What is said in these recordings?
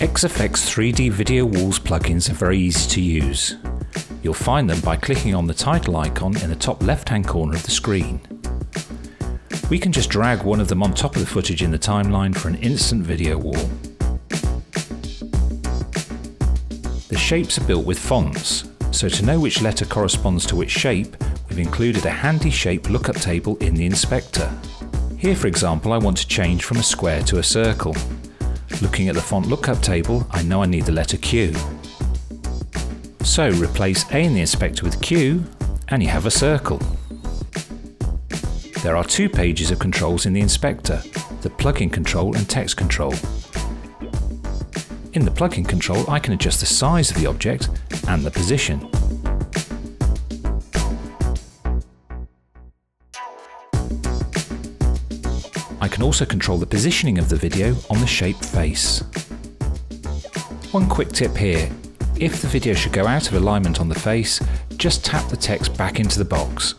XEffects 3D Video Walls plugins are very easy to use. You'll find them by clicking on the title icon in the top left-hand corner of the screen. We can just drag one of them on top of the footage in the timeline for an instant video wall. The shapes are built with fonts, so to know which letter corresponds to which shape, we've included a handy shape lookup table in the inspector. Here, for example, I want to change from a square to a circle. Looking at the font lookup table, I know I need the letter Q. So replace A in the inspector with Q, and you have a circle. There are two pages of controls in the inspector, the plugin control and text control. In the plugin control, I can adjust the size of the object and the position. I can also control the positioning of the video on the shape face. One quick tip here, if the video should go out of alignment on the face, just tap the text back into the box.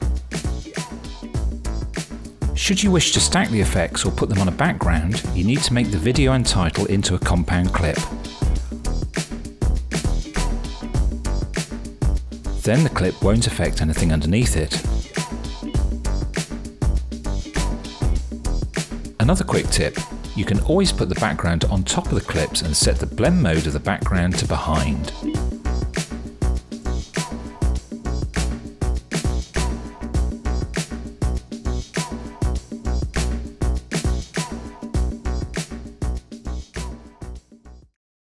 Should you wish to stack the effects or put them on a background, you need to make the video and title into a compound clip. Then the clip won't affect anything underneath it. Another quick tip, you can always put the background on top of the clips and set the blend mode of the background to behind.